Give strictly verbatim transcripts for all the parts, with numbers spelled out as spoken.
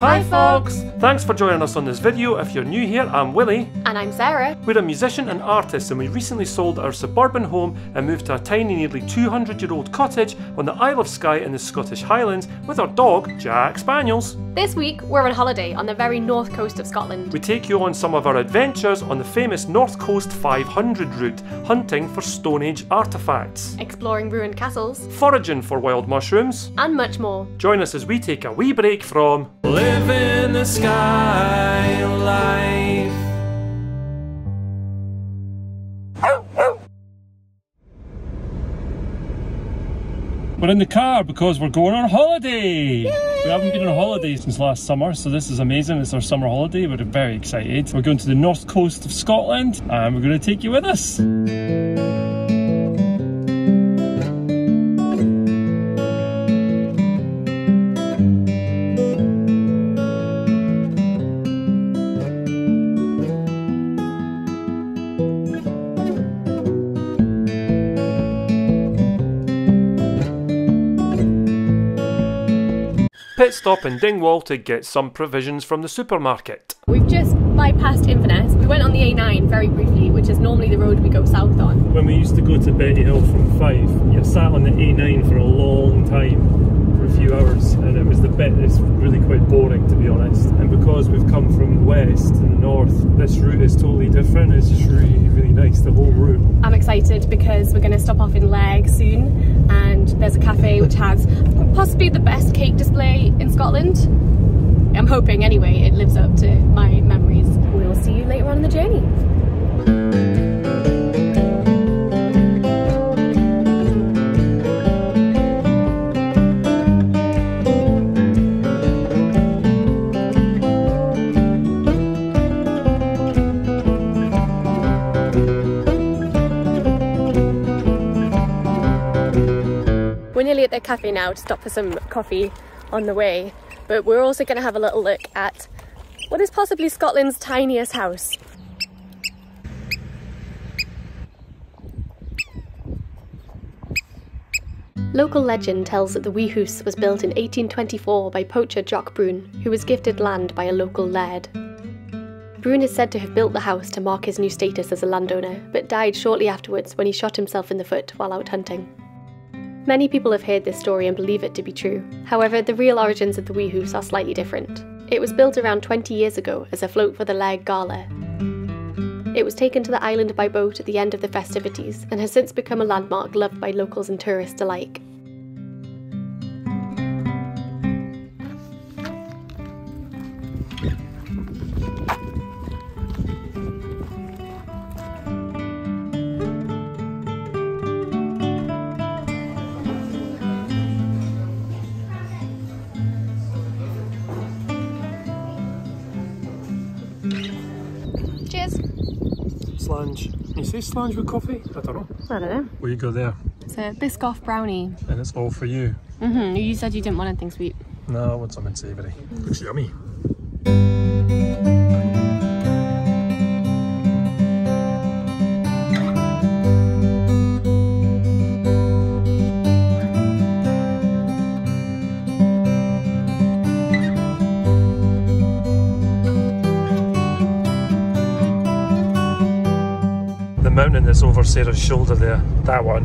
Hi folks! Thanks for joining us on this video. If you're new here, I'm Willie. And I'm Sarah. We're a musician and artist, and we recently sold our suburban home and moved to a tiny nearly two hundred year old cottage on the Isle of Skye in the Scottish Highlands with our dog, Jack Spaniels. This week we're on holiday on the very north coast of Scotland. We take you on some of our adventures on the famous North Coast five hundred route, hunting for Stone Age artefacts, exploring ruined castles, foraging for wild mushrooms, and much more. Join us as we take a wee break from Living the Skye Life. We're in the car because we're going on holiday! Yay! We haven't been on holiday since last summer, so this is amazing. It's our summer holiday. We're very excited. We're going to the north coast of Scotland and we're going to take you with us. Pit stop in Dingwall to get some provisions from the supermarket. We've just bypassed Inverness. We went on the A nine very briefly, which is normally the road we go south on. When we used to go to Betty Hill from Fife, you sat on the A nine for a long time, for a few hours, and it was the bit that's really quite boring, to be honest. And because we've come from the west and the north, this route is totally different. It's just really, really nice, the whole route. I'm excited because we're going to stop off in Laig soon, and there's a cafe which has possibly the best cake display in Scotland. I'm hoping anyway it lives up to my memories. We'll see you later on in the journey. We're nearly at the cafe now to stop for some coffee on the way, but we're also going to have a little look at what is possibly Scotland's tiniest house. Local legend tells that the Wee Hoose was built in eighteen twenty-four by poacher Jock Brune, who was gifted land by a local laird. Brune is said to have built the house to mark his new status as a landowner, but died shortly afterwards when he shot himself in the foot while out hunting. Many people have heard this story and believe it to be true. However, the real origins of the Wee Hoose are slightly different. It was built around twenty years ago as a float for the Laag Gala. It was taken to the island by boat at the end of the festivities and has since become a landmark loved by locals and tourists alike. You say slange with coffee? I don't know. I don't know. What you got there? It's a Biscoff brownie. And it's all for you. Mm-hmm. You said you didn't want anything sweet. No, I want something savoury. Mm-hmm. Looks yummy. Mountain that's over Sarah's shoulder there, that one.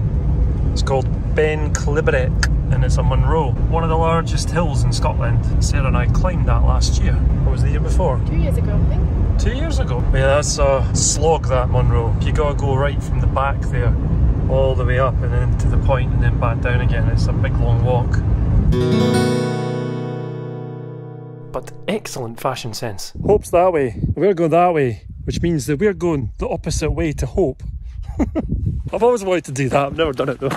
It's called Ben Clibreit and it's a Munro, one of the largest hills in Scotland. Sarah and I climbed that last year. What was the year before? Two years ago, I think. Two years ago? Yeah, that's a slog, that Munro. You gotta go right from the back there, all the way up and then to the point and then back down again. It's a big long walk. But excellent fashion sense. Hope's that way, we're going that way, which means that we're going the opposite way to hope. I've always wanted to do that, I've never done it though.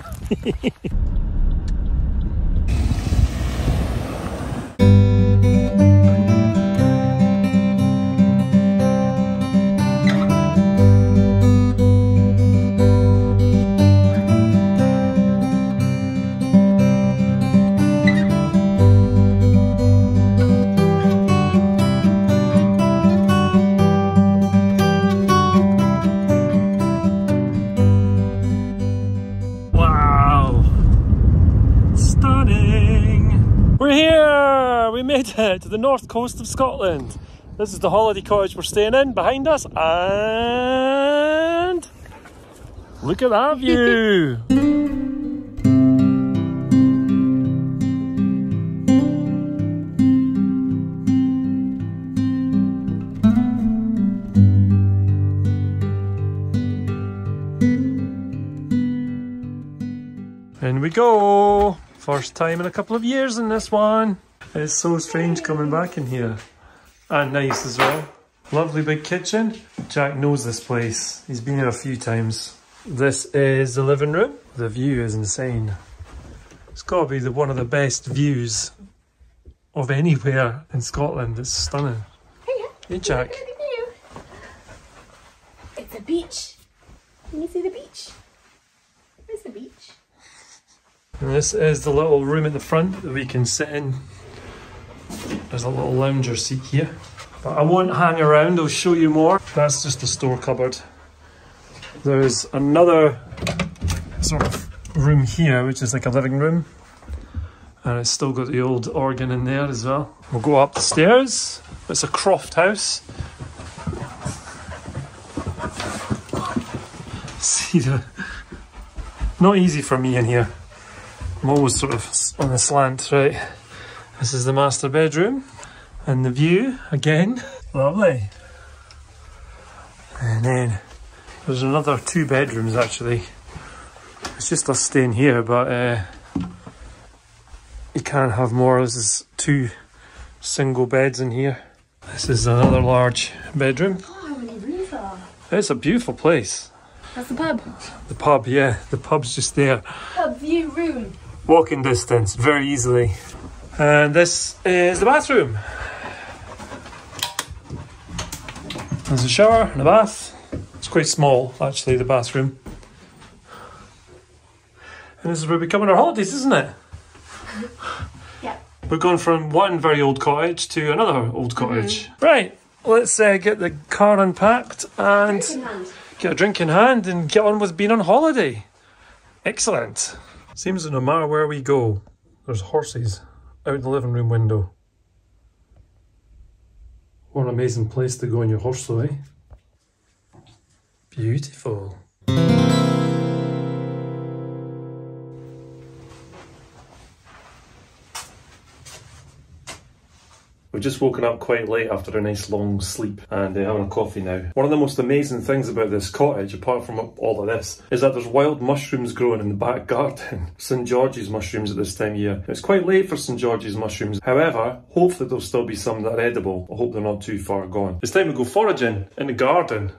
good to the north coast of Scotland. This is the holiday cottage we're staying in behind us, and look at that view. In we go! First time in a couple of years in this one. It's so strange coming back in here. And nice as well. Lovely big kitchen. Jack knows this place. He's been here a few times. This is the living room. The view is insane. It's got to be the, one of the best views of anywhere in Scotland. It's stunning. Hiya. Hey Jack. It's a beach. Can you see the beach? Where's the beach? And this is the little room at the front that we can sit in. There's a little lounger seat here. But I won't hang around, I'll show you more. That's just a store cupboard. There's another sort of room here, which is like a living room. And it's still got the old organ in there as well. We'll go up the stairs. It's a croft house. See the... Not easy for me in here. I'm always sort of on the slant, right? This is the master bedroom and the view again. Lovely. And then there's another two bedrooms actually. It's just us staying here, but uh, you can't have more. This is two single beds in here. This is another large bedroom. Oh, how many rooms are there? It's a beautiful place. That's the pub. The pub, yeah. The pub's just there. Pub view room. Walking distance, very easily. And this is the bathroom. There's a shower and a bath. It's quite small, actually, the bathroom. And this is where we come on our holidays, isn't it? Yeah. We've gone from one very old cottage to another old cottage. Mm-hmm. Right, let's uh, get the car unpacked and get a drink in hand and get on with being on holiday. Excellent. Seems that no matter where we go, there's horses out the living room window. What an amazing place to go on your horse though, eh? Beautiful. We've just woken up quite late after a nice long sleep and uh, having a coffee now. One of the most amazing things about this cottage, apart from all of this, is that there's wild mushrooms growing in the back garden. Saint George's mushrooms at this time of year. It's quite late for Saint George's mushrooms. However, hopefully there'll still be some that are edible. I hope they're not too far gone. It's time to go foraging in the garden.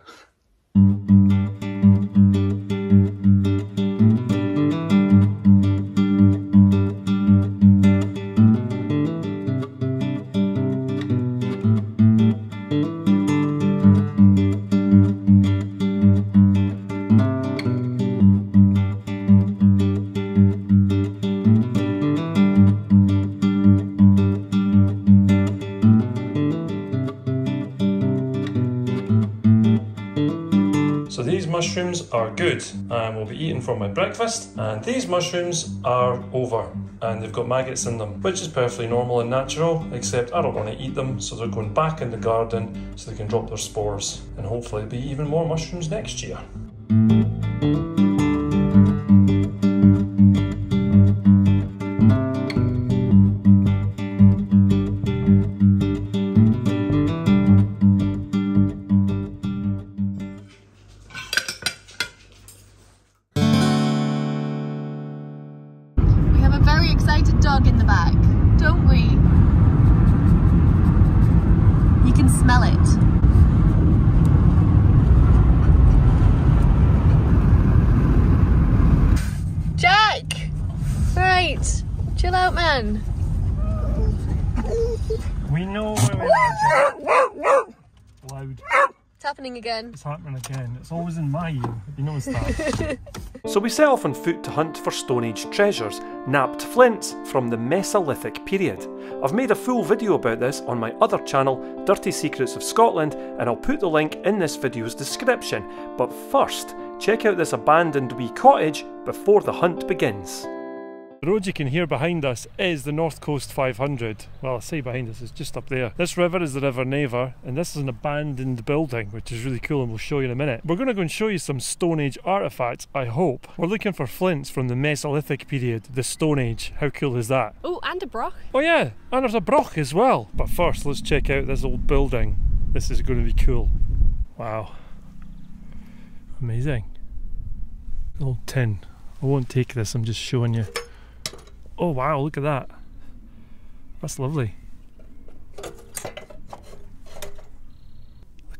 Mushrooms are good and will be eaten for my breakfast, and these mushrooms are over and they've got maggots in them, which is perfectly normal and natural, except I don't want to eat them, so they're going back in the garden so they can drop their spores and hopefully be even more mushrooms next year. Again. It's happening again. It's always in my ear. You notice that. So we set off on foot to hunt for Stone Age treasures, napped flints from the Mesolithic period. I've made a full video about this on my other channel, Dirty Secrets of Scotland, and I'll put the link in this video's description. But first, check out this abandoned wee cottage before the hunt begins. The road you can hear behind us is the North Coast five hundred. Well, I say behind us, it's just up there. This river is the River Naver, and this is an abandoned building, which is really cool, and we'll show you in a minute. We're going to go and show you some Stone Age artefacts, I hope. We're looking for flints from the Mesolithic period, the Stone Age. How cool is that? Oh, and a broch. Oh yeah, and there's a broch as well. But first, let's check out this old building. This is going to be cool. Wow. Amazing. Old tin. I won't take this, I'm just showing you. Oh wow, look at that. That's lovely. Look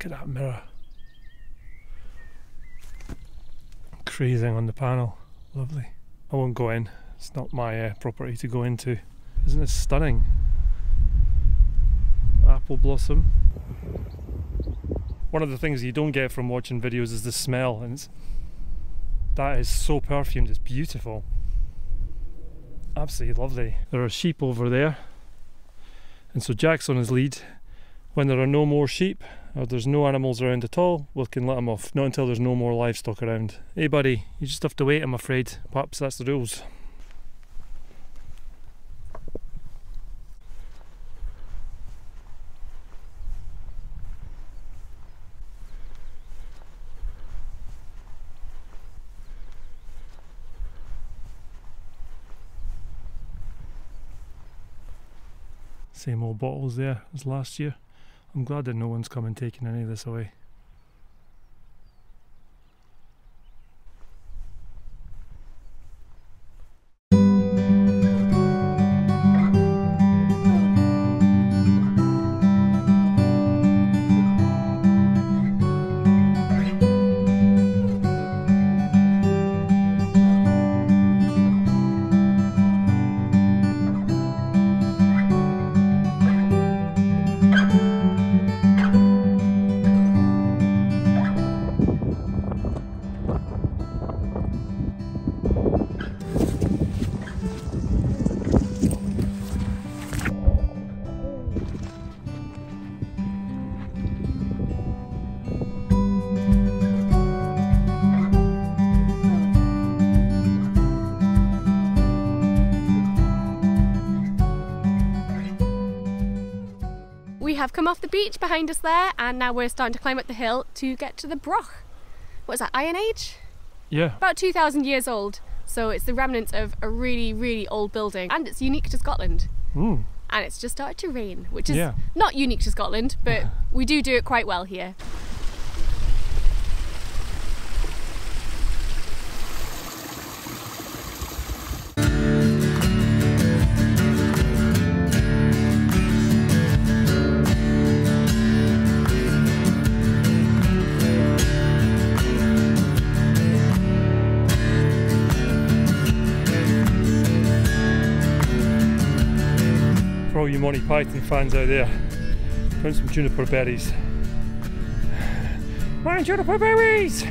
at that mirror. Crazing on the panel. Lovely. I won't go in. It's not my uh, property to go into. Isn't it stunning? Apple blossom. One of the things you don't get from watching videos is the smell, and it's, that is so perfumed, it's beautiful. Absolutely lovely. There are sheep over there, and so Jack's on his lead. When there are no more sheep, or there's no animals around at all, we can let them off. Not until there's no more livestock around. Hey buddy, you just have to wait, I'm afraid. Perhaps that's the rules. Same old bottles there as last year. I'm glad that no one's come and taken any of this away. Have come off the beach behind us there, and now we're starting to climb up the hill to get to the broch. What's that, Iron Age? Yeah. About two thousand years old, so it's the remnants of a really, really old building, and it's unique to Scotland. Mm. And it's just started to rain, which is yeah. not unique to Scotland, but we do do it quite well here. All you Monty Python fans out there, found some juniper berries. My juniper berries!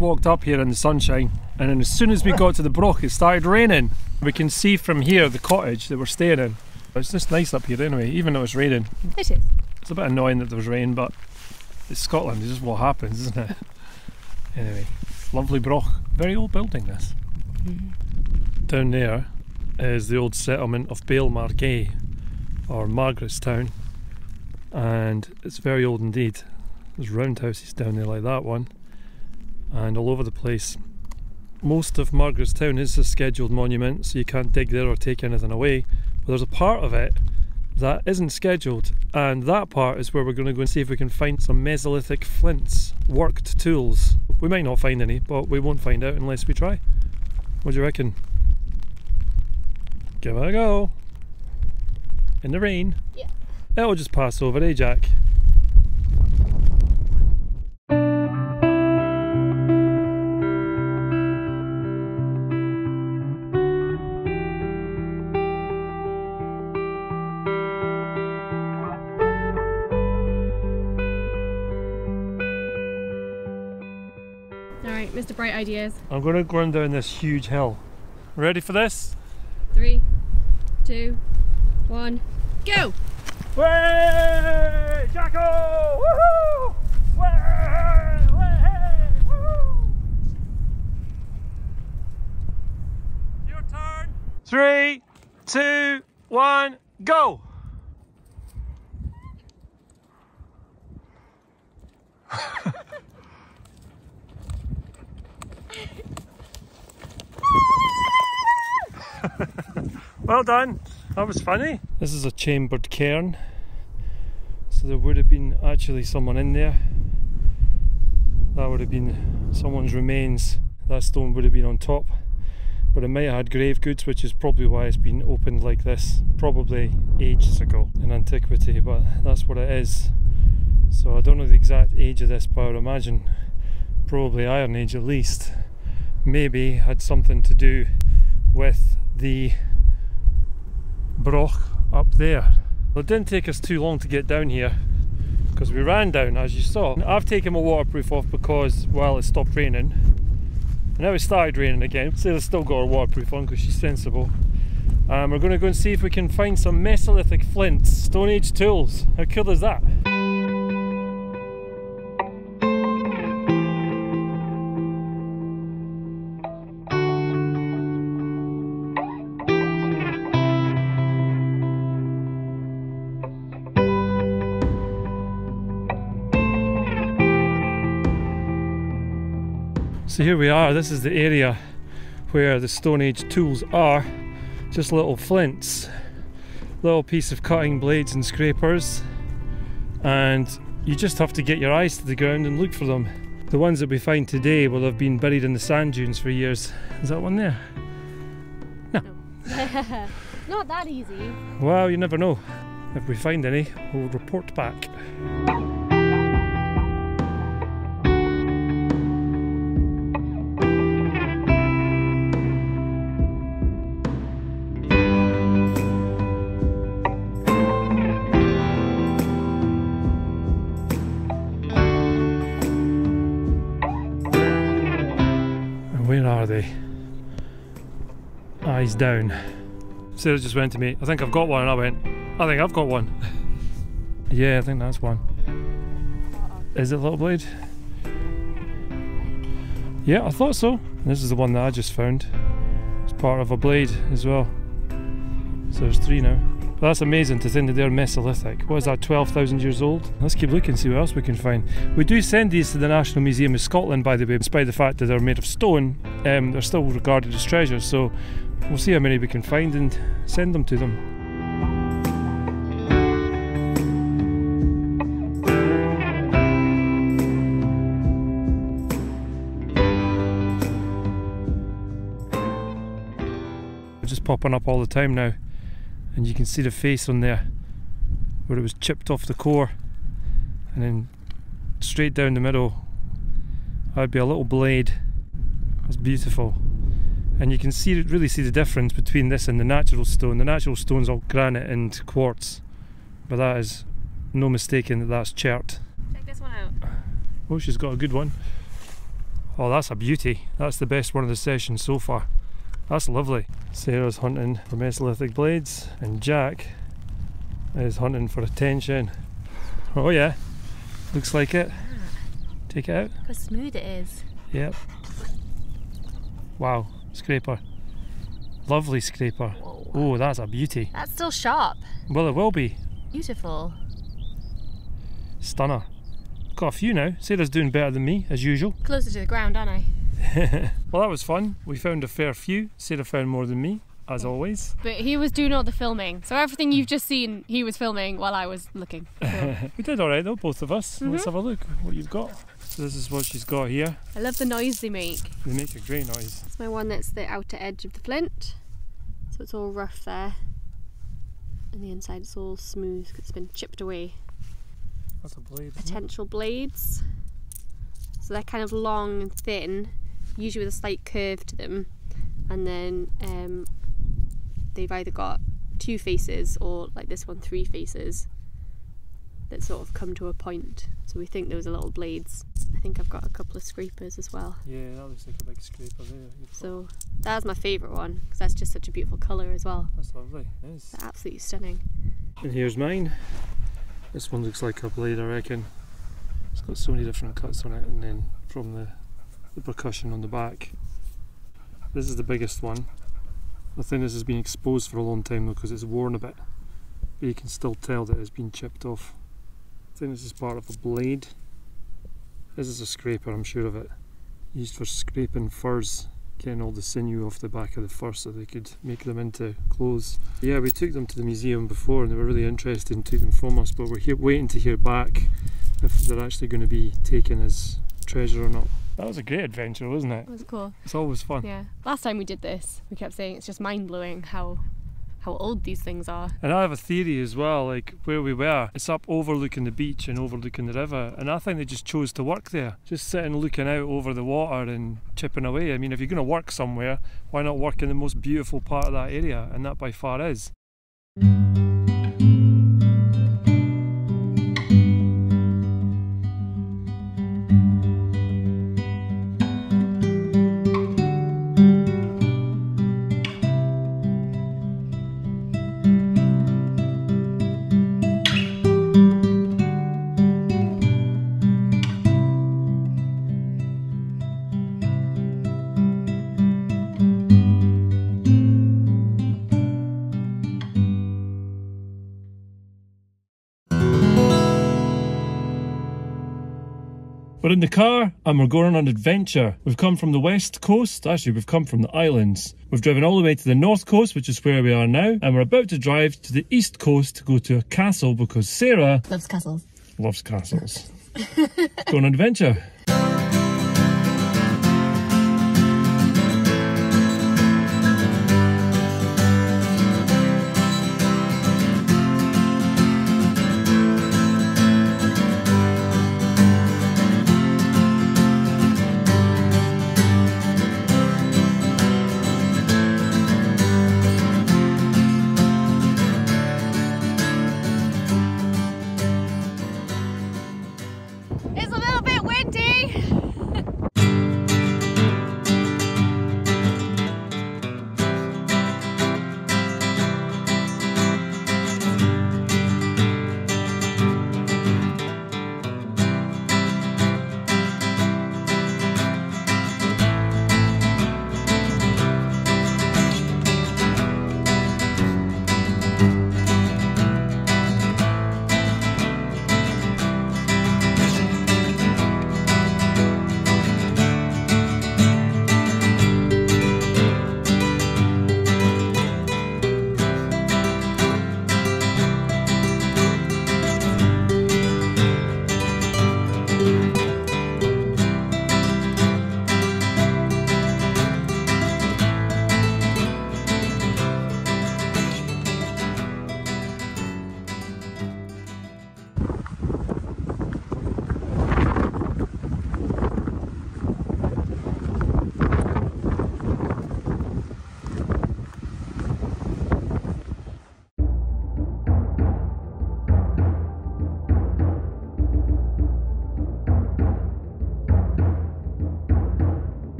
Walked up here in the sunshine, and then as soon as we got to the broch it started raining. We can see from here the cottage that we're staying in. It's just nice up here anyway, even though it's raining. It is. It's a bit annoying that there's rain, but it's Scotland, it's just what happens, isn't it? Anyway, lovely broch. Very old building, this. Mm-hmm. Down there is the old settlement of Balmargay, or Margaret's Town, and it's very old indeed. There's roundhouses down there like that one, and all over the place. Most of Margaret's Town is a scheduled monument, so you can't dig there or take anything away, but there's a part of it that isn't scheduled, and that part is where we're going to go and see if we can find some Mesolithic flints, worked tools. We might not find any, but we won't find out unless we try. What do you reckon? Give it a go! In the rain? Yeah. It'll just pass over, eh, Jack? Mister Bright Ideas. I'm going to go run down this huge hill. Ready for this? Three, two, one, go! Way! Jacko! Woohoo! Way! Way! Woohoo! Your turn! Three, two, one, go! Well done, that was funny. This is a chambered cairn, so there would have been actually someone in there. That would have been someone's remains. That stone would have been on top, but it might have had grave goods, which is probably why it's been opened like this, probably ages ago in antiquity, but that's what it is. So I don't know the exact age of this, but I would imagine probably Iron Age at least. Maybe had something to do with the broch up there. Well, it didn't take us too long to get down here because we ran down, as you saw. I've taken my waterproof off because, well, it stopped raining, and now it started raining again, so they've still got her waterproof on because she's sensible. And um, we're going to go and see if we can find some Mesolithic flints, Stone Age tools. How cool is that? So here we are, this is the area where the Stone Age tools are. Just little flints, little piece of cutting blades and scrapers, and you just have to get your eyes to the ground and look for them. The ones that we find today will have been buried in the sand dunes for years. Is that one there? No. no. Not that easy. Well, you never know. If we find any, we'll report back. Eyes down. Sarah just went to me, I think I've got one, and I went, I think I've got one. Yeah, I think that's one. Is it a little blade? Yeah, I thought so. This is the one that I just found. It's part of a blade as well. So there's three now. But that's amazing to think that they're Mesolithic. What is that, twelve thousand years old? Let's keep looking, see what else we can find. We do send these to the National Museum of Scotland, by the way, despite the fact that they're made of stone. Um, they're still regarded as treasures, so we'll see how many we can find and send them to them. They're just popping up all the time now, and you can see the face on there where it was chipped off the core, and then straight down the middle that'd be a little blade. That's beautiful. And you can see, really see the difference between this and the natural stone. The natural stone's all granite and quartz, but that is no mistaking that that's chert. Check this one out. Oh, she's got a good one. Oh, that's a beauty. That's the best one of the session so far. That's lovely. Sarah's hunting for Mesolithic blades and Jack is hunting for attention. Oh yeah, looks like it. Take it out. Look how smooth it is. Yep. Wow, scraper. Lovely scraper. Whoa. Oh, that's a beauty. That's still sharp. Well, it will be. Beautiful. Stunner. Got a few now. Sarah's doing better than me, as usual. Closer to the ground, aren't I? Well, that was fun. We found a fair few. Sarah found more than me, as always. But he was doing all the filming. So everything you've just seen, he was filming while I was looking. So. We did all right, though, both of us. Mm-hmm. Let's have a look at what you've got. So this is what she's got here. I love the noise they make. They make a great noise. It's my one that's the outer edge of the flint. So it's all rough there. And the inside is all smooth because it's been chipped away. That's a blade. Potential blades. So they're kind of long and thin, usually with a slight curve to them. And then um, they've either got two faces or, like this one, three faces that sort of come to a point. So we think those are little blades. I think I've got a couple of scrapers as well. Yeah, that looks like a big scraper there. So that's my favourite one because that's just such a beautiful colour as well. That's lovely. It is. They're absolutely stunning. And here's mine. This one looks like a blade, I reckon. It's got so many different cuts on it, and then from the, the percussion on the back. This is the biggest one. I think this has been exposed for a long time though because it's worn a bit. But you can still tell that it's been chipped off. I think this is part of a blade. This is a scraper, I'm sure of it. Used for scraping furs, getting all the sinew off the back of the fur so they could make them into clothes. Yeah, we took them to the museum before and they were really interested and took them from us, but we're here waiting to hear back if they're actually going to be taken as treasure or not. That was a great adventure, wasn't it? It was cool. It's always fun. Yeah. Last time we did this, we kept saying it's just mind-blowing how how old these things are. And I have a theory as well, like where we were, it's up overlooking the beach and overlooking the river, and I think they just chose to work there. Just sitting looking out over the water and chipping away. I mean, if you're going to work somewhere, why not work in the most beautiful part of that area? And that by far is. We're in the car and we're going on an adventure. We've come from the west coast, actually we've come from the islands. We've driven all the way to the north coast, which is where we are now, and we're about to drive to the east coast to go to a castle because Sarah loves castles. Loves castles. Going on an adventure. It's a little bit windy!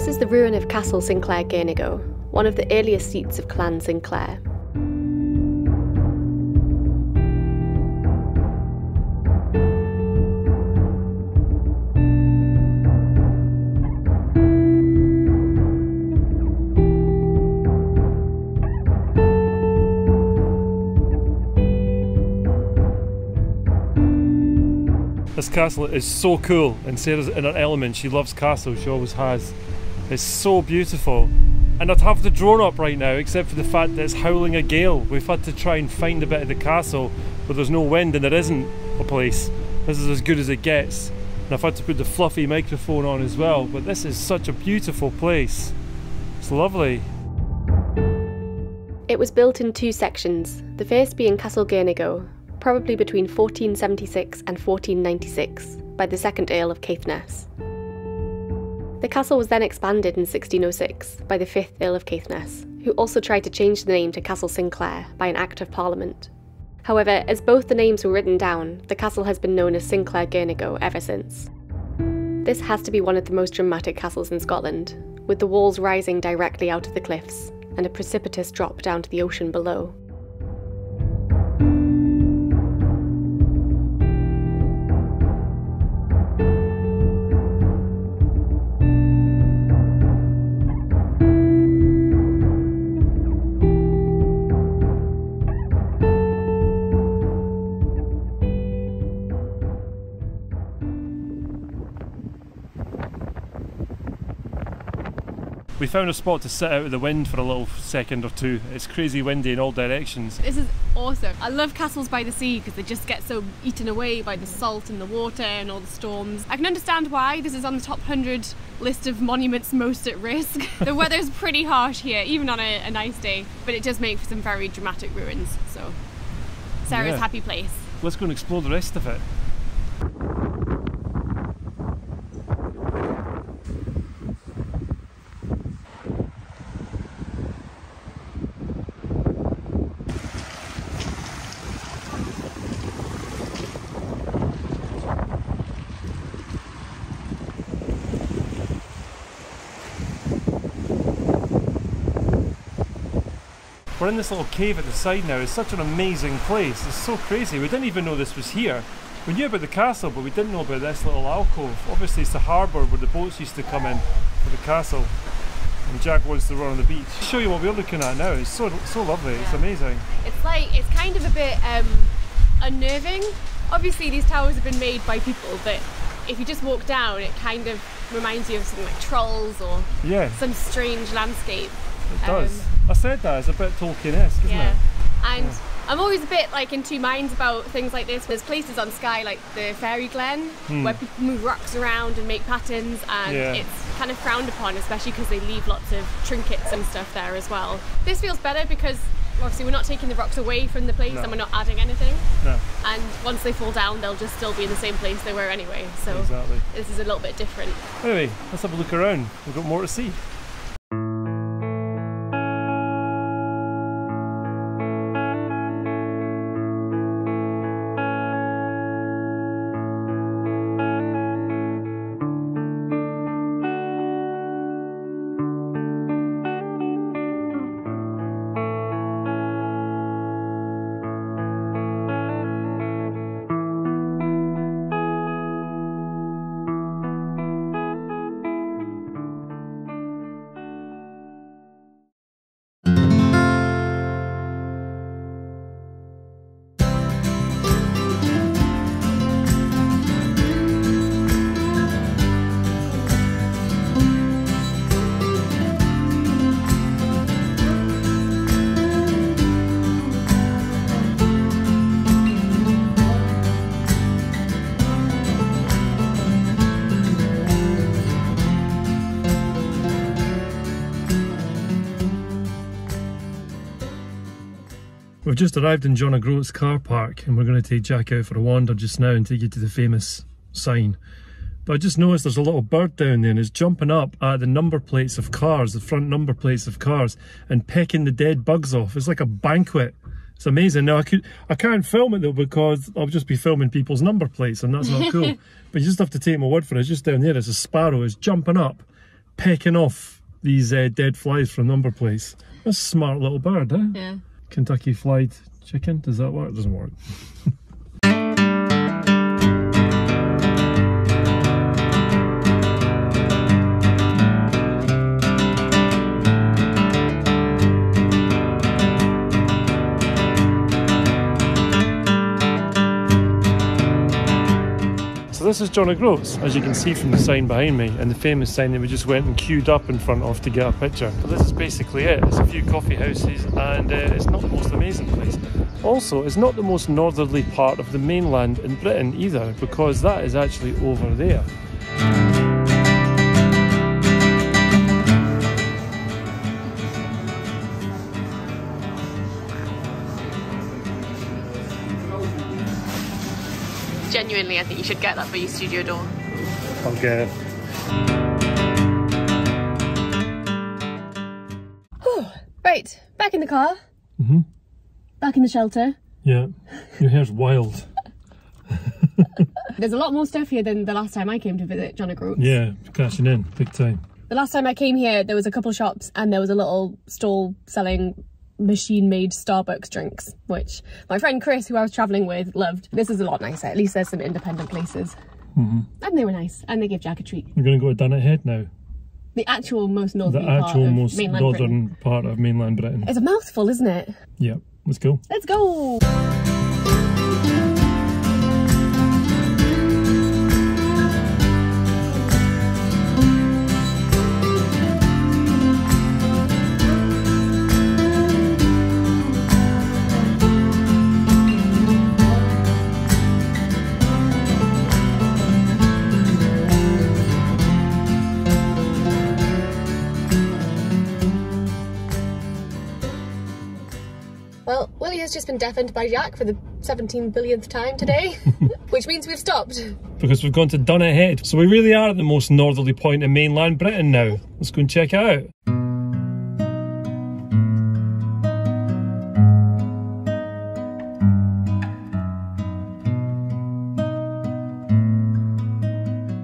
This is the ruin of Castle Sinclair Girnigoe, one of the earliest seats of Clan Sinclair. This castle is so cool, and Sarah's in her element. She loves castles, she always has. It's so beautiful. And I'd have the drone up right now, except for the fact that it's howling a gale. We've had to try and find a bit of the castle, but there's no wind and there isn't a place. This is as good as it gets. And I've had to put the fluffy microphone on as well, but this is such a beautiful place. It's lovely. It was built in two sections, the first being Castle Girnigoe, probably between fourteen seventy-six and fourteen ninety-six, by the second Earl of Caithness. The castle was then expanded in sixteen oh six by the fifth Earl of Caithness, who also tried to change the name to Castle Sinclair by an Act of Parliament. However, as both the names were written down, the castle has been known as Sinclair Girnigoe ever since. This has to be one of the most dramatic castles in Scotland, with the walls rising directly out of the cliffs and a precipitous drop down to the ocean below. We found a spot to sit out of the wind for a little second or two. It's crazy windy in all directions. This is awesome. I love castles by the sea because they just get so eaten away by the salt and the water and all the storms. I can understand why this is on the top one hundred list of monuments most at risk. The weather's pretty harsh here, even on a, a nice day, but it does make for some very dramatic ruins. So, Sarah's yeah. happy place. Let's go and explore the rest of it. We're in this little cave at the side now. It's such an amazing place. It's so crazy. We didn't even know this was here. We knew about the castle, but we didn't know about this little alcove. Obviously it's the harbour where the boats used to come in for the castle. And Jack wants to run on the beach. I'll show you what we're looking at now. It's so so lovely. Yeah. It's amazing. It's like, it's kind of a bit um, unnerving. Obviously these towers have been made by people, but if you just walk down, it kind of reminds you of something like Trolls or yeah. some strange landscape. It does. Um, I said that, it's a bit Tolkien-esque, isn't yeah. it? And yeah. I'm always a bit like in two minds about things like this. There's places on Skye like the Fairy Glen hmm. where people move rocks around and make patterns, and yeah. it's kind of frowned upon, especially because they leave lots of trinkets and stuff there as well. This feels better because obviously we're not taking the rocks away from the place no. and we're not adding anything. No. And once they fall down, they'll just still be in the same place they were anyway. So exactly. this is a little bit different. Anyway, let's have a look around. We've got more to see. We've just arrived in John O'Groats car park and we're going to take Jack out for a wander just now and take you to the famous sign. But I just noticed there's a little bird down there and it's jumping up at the number plates of cars, the front number plates of cars, and pecking the dead bugs off. It's like a banquet. It's amazing. Now I could, I can't film it though because I'll just be filming people's number plates and that's not cool. But you just have to take my word for it. It's just down there. It's a sparrow. It's jumping up, pecking off these uh, dead flies from number plates. That's a smart little bird, eh? Yeah. Kentucky Fried Chicken, does that work? It doesn't work. This is John O'Groats, as you can see from the sign behind me, and the famous sign that we just went and queued up in front of to get a picture. But this is basically it. It's a few coffee houses, and uh, it's not the most amazing place. Also, it's not the most northerly part of the mainland in Britain either, because that is actually over there. Genuinely, I think you should get that for your studio door. I'll get it. Whew. Right, back in the car. Mm-hmm. Back in the shelter. Yeah, your hair's wild. There's a lot more stuff here than the last time I came to visit John O'Groats. Yeah, cashing in, big time. The last time I came here, there was a couple shops and there was a little stall selling machine-made Starbucks drinks, which my friend Chris, who I was travelling with, loved. This is a lot nicer. At least there's some independent places. Mm-hmm. And they were nice, and they gave Jack a treat. We're going to go to Dunnet Head now. The actual most northern part of mainland Britain. The actual most northern part of mainland Britain. It's a mouthful, isn't it? Yeah, let's go. Let's go! Has just been deafened by Jack for the seventeen billionth time today, which means we've stopped. Because we've gone to Dunnet Head. So we really are at the most northerly point in mainland Britain now. Let's go and check it out.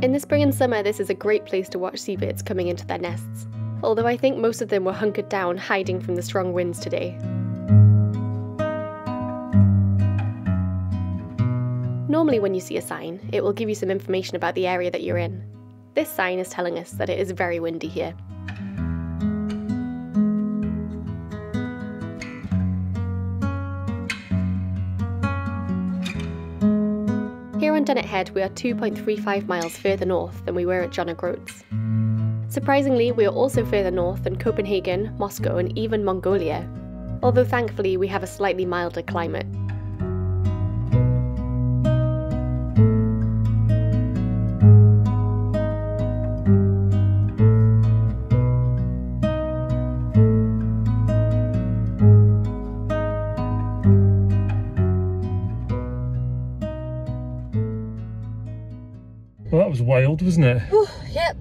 In the spring and summer, this is a great place to watch seabirds coming into their nests. Although I think most of them were hunkered down, hiding from the strong winds today. Normally when you see a sign, it will give you some information about the area that you're in. This sign is telling us that it is very windy here. Here on Dunnet Head we are two point three five miles further north than we were at John O'Groats. Surprisingly, we are also further north than Copenhagen, Moscow and even Mongolia, although thankfully we have a slightly milder climate. Wild, wasn't it? Ooh, yep.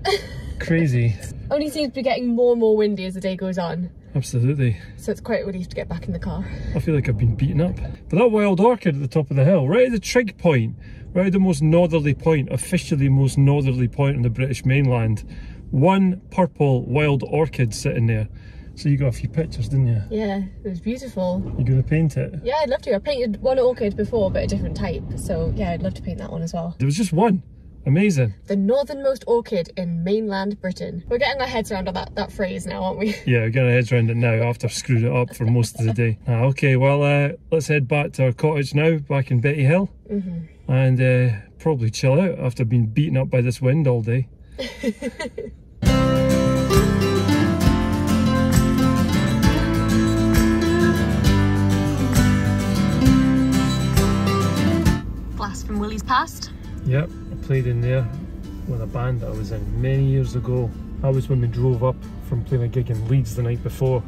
Crazy. Only seems to be getting more and more windy as the day goes on. Absolutely. So it's quite a relief to get back in the car. I feel like I've been beaten up. But that wild orchid at the top of the hill, right at the trig point, right at the most northerly point, officially most northerly point on the British mainland. One purple wild orchid sitting there. So you got a few pictures, didn't you? Yeah, it was beautiful. You're going to paint it? Yeah, I'd love to. I painted one orchid before, but a different type. So yeah, I'd love to paint that one as well. There was just one. Amazing. The northernmost orchid in mainland Britain. We're getting our heads around that, that phrase now, aren't we? Yeah, we're getting our heads around it now after screwed it up for most of the day. Ah, okay, well, uh, let's head back to our cottage now, back in Betty Hill. Mm-hmm. And uh, probably chill out after being beaten up by this wind all day. Blast from Willie's past. Yep. Played in there with a band that I was in many years ago. That was when we drove up from playing a gig in Leeds the night before,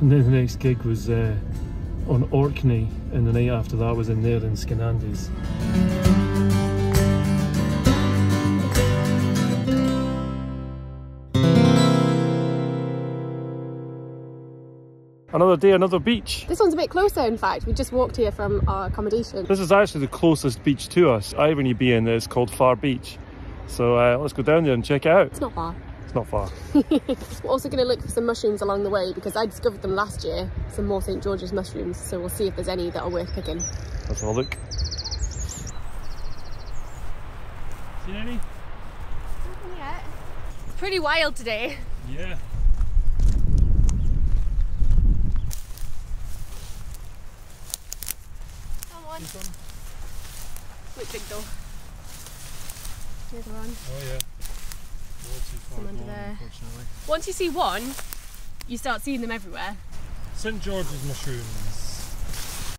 and then the next gig was uh, on Orkney, and the night after that I was in there in Skandis. Another day, another beach. This one's a bit closer, in fact. We just walked here from our accommodation. This is actually the closest beach to us. Irony being that it's called Far Beach. So uh, let's go down there and check it out. It's not far. It's not far. We're also going to look for some mushrooms along the way because I discovered them last year, some more Saint George's mushrooms, so we'll see if there's any that are worth picking. Let's have a look. Seen any? Nothing yet. It's pretty wild today. Yeah. Come on. This one? Look big though. The other one. Oh yeah. Some under there. Once you see one, you start seeing them everywhere. Saint George's mushrooms.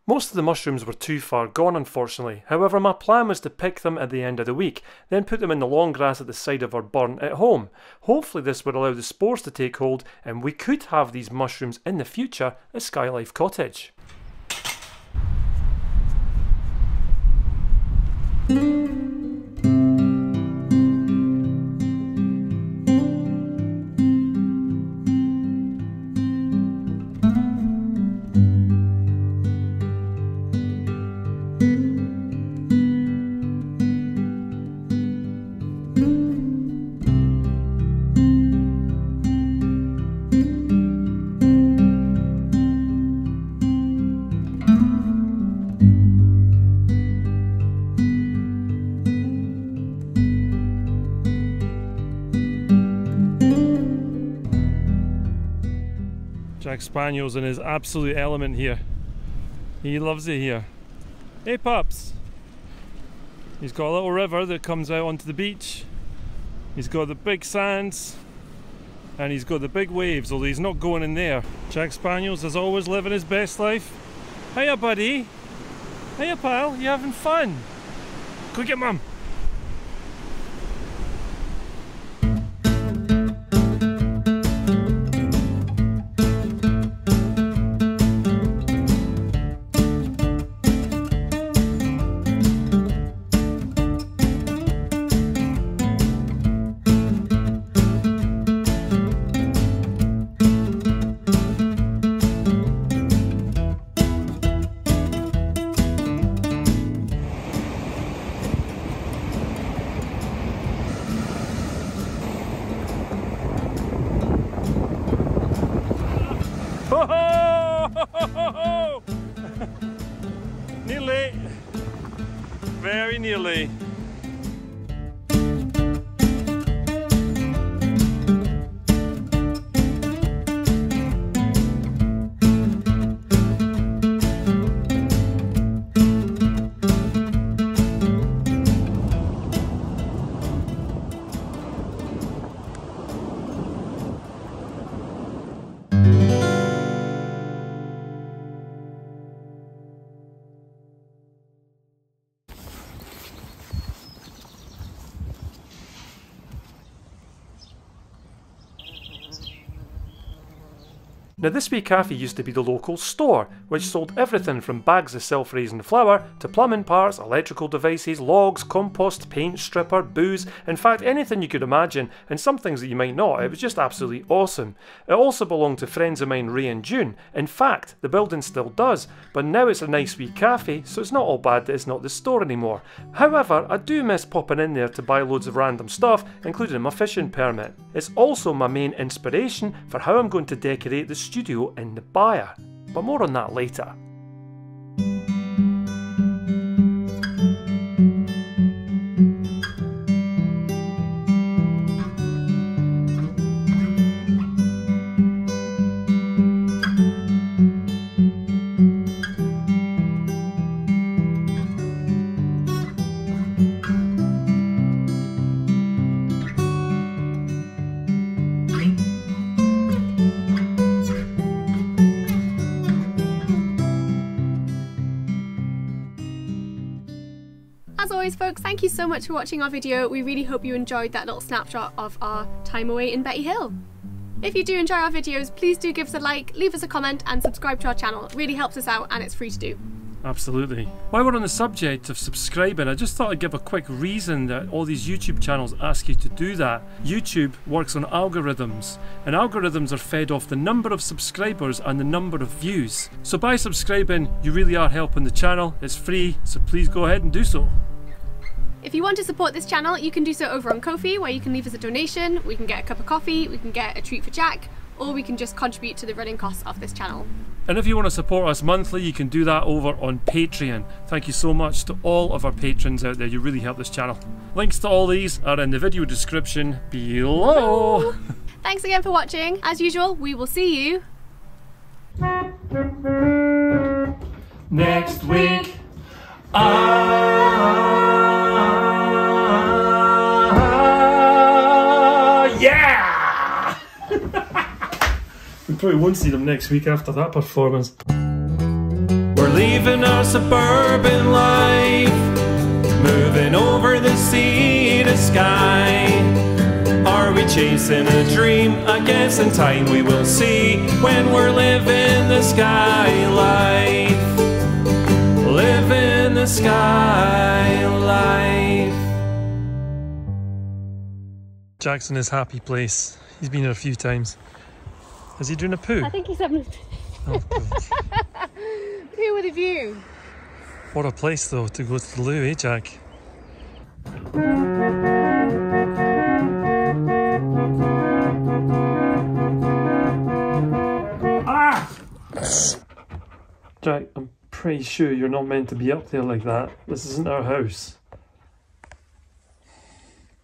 Most of the mushrooms were too far gone, unfortunately. However, my plan was to pick them at the end of the week, then put them in the long grass at the side of our burn at home. Hopefully this would allow the spores to take hold and we could have these mushrooms in the future at Skye Life Cottage. Jack Spaniel's in his absolute element here. He loves it here. Hey pups! He's got a little river that comes out onto the beach. He's got the big sands and he's got the big waves, although he's not going in there. Jack Spaniel's is always living his best life. Hiya buddy! Hiya pal, you having fun? Go get mum! Nearly, very nearly. Now this wee cafe used to be the local store, which sold everything from bags of self-raising flour to plumbing parts, electrical devices, logs, compost, paint, stripper, booze, in fact anything you could imagine and some things that you might not. It was just absolutely awesome. It also belonged to friends of mine, Ray and June. In fact, the building still does, but now it's a nice wee cafe, so it's not all bad that it's not the store anymore. However, I do miss popping in there to buy loads of random stuff, including my fishing permit. It's also my main inspiration for how I'm going to decorate the studio studio in the byre, but more on that later. As always folks, thank you so much for watching our video. We really hope you enjoyed that little snapshot of our time away in Betty Hill. If you do enjoy our videos, please do give us a like, leave us a comment and subscribe to our channel. It really helps us out and it's free to do. Absolutely. While we're on the subject of subscribing, I just thought I'd give a quick reason that all these YouTube channels ask you to do that. YouTube works on algorithms, and algorithms are fed off the number of subscribers and the number of views. So by subscribing, you really are helping the channel. It's free, so please go ahead and do so. If you want to support this channel, you can do so over on Ko-fi, where you can leave us a donation, we can get a cup of coffee, we can get a treat for Jack, or we can just contribute to the running costs of this channel. And if you want to support us monthly, you can do that over on Patreon. Thank you so much to all of our patrons out there, you really help this channel. Links to all these are in the video description below. Hello. Thanks again for watching. As usual, we will see you next week. Ah, uh, yeah! We probably won't see them next week after that performance. We're leaving our suburban life, moving over the sea to sky. Are we chasing a dream? I guess in time we will see when we're living the sky life. Living the Skye Life. Jack's in his happy place. He's been here a few times. Is he doing a poo? I think he's having a poo. Oh, poo with a view. What a place though to go to the loo, eh, Jack? Ah! Jack, I'm pretty sure you're not meant to be up there like that. This isn't our house.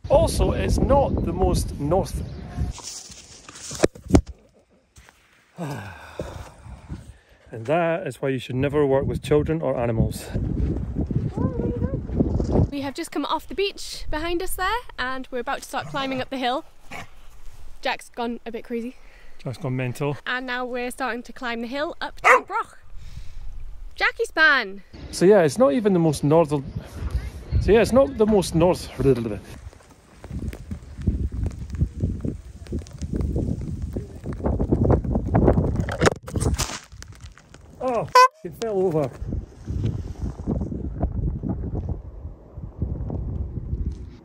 Also, it's not the most north... And that is why you should never work with children or animals. We have just come off the beach behind us there, and we're about to start climbing up the hill. Jack's gone a bit crazy. Jack's gone mental. And now we're starting to climb the hill up to Broch. Jackie Span. So yeah, it's not even the most northern. So yeah, it's not the most north. Oh, it fell over.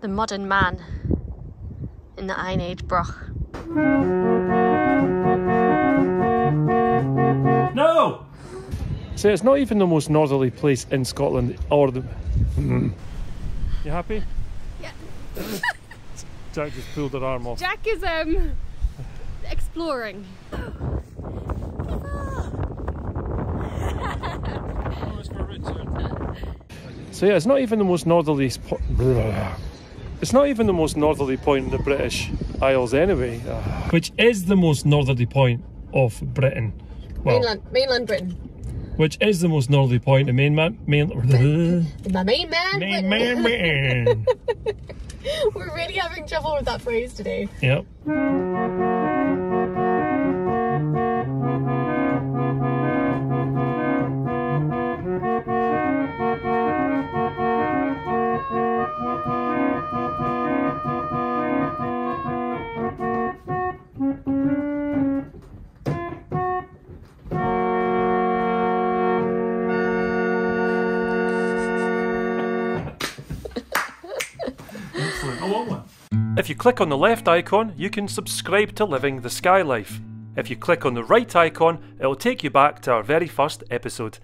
The modern man in the Iron Age Broch. No. So it's not even the most northerly place in Scotland, or the... Mm. You happy? Yeah. Jack just pulled her arm off. Jack is, um, exploring. So yeah, it's not even the most northerly... It's not even the most northerly point in the British Isles anyway. Which is the most northerly point of Britain. Well, mainland, mainland Britain. Which is the most northerly point, the main man, main, my main man, main man, man. We're really having trouble with that phrase today. Yep. If you click on the left icon, you can subscribe to Living the Skye Life. If you click on the right icon, it'll take you back to our very first episode.